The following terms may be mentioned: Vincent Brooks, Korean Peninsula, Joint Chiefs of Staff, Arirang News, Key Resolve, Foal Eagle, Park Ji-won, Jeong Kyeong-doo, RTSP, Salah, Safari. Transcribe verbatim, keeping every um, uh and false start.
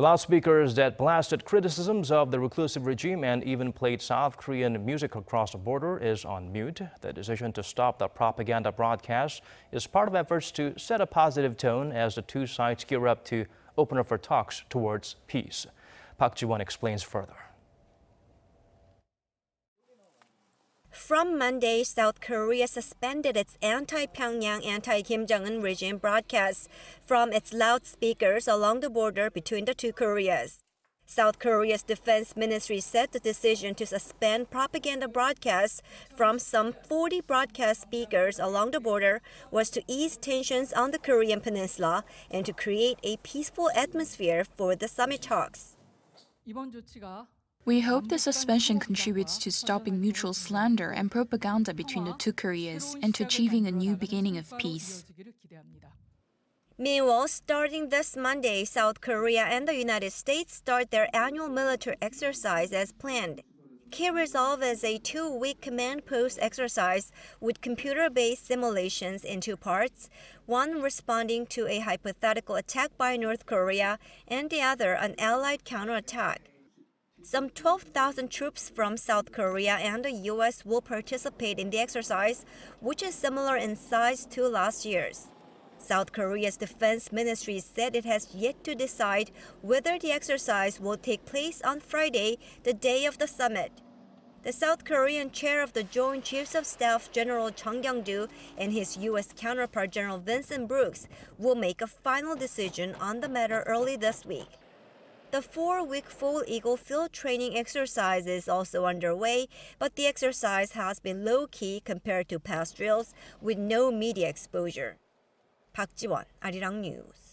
The loudspeakers that blasted criticisms of the reclusive regime and even played South Korean music across the border is on mute. The decision to stop the propaganda broadcast is part of efforts to set a positive tone as the two sides gear up to open up for talks towards peace. Park Ji-won explains further. From Monday, South Korea suspended its anti-Pyongyang, anti-Kim Jong-un regime broadcasts from its loudspeakers along the border between the two Koreas. South Korea's defense ministry said the decision to suspend propaganda broadcasts from some forty broadcast speakers along the border was to ease tensions on the Korean peninsula and to create a peaceful atmosphere for the summit talks. We hope the suspension contributes to stopping mutual slander and propaganda between the two Koreas and to achieving a new beginning of peace. Meanwhile, starting this Monday, South Korea and the United States start their annual military exercise as planned. Key Resolve is a two-week command post exercise with computer-based simulations in two parts, one responding to a hypothetical attack by North Korea and the other an allied counterattack. Some twelve thousand troops from South Korea and the U S will participate in the exercise, which is similar in size to last year's. South Korea's defense ministry said it has yet to decide whether the exercise will take place on Friday, the day of the summit. The South Korean chair of the Joint Chiefs of Staff, General Jeong Kyeong-doo, and his U S counterpart, General Vincent Brooks, will make a final decision on the matter early this week. The four-week Foal Eagle field training exercise is also underway, but the exercise has been low-key compared to past drills, with no media exposure. Park Ji-won, Arirang News.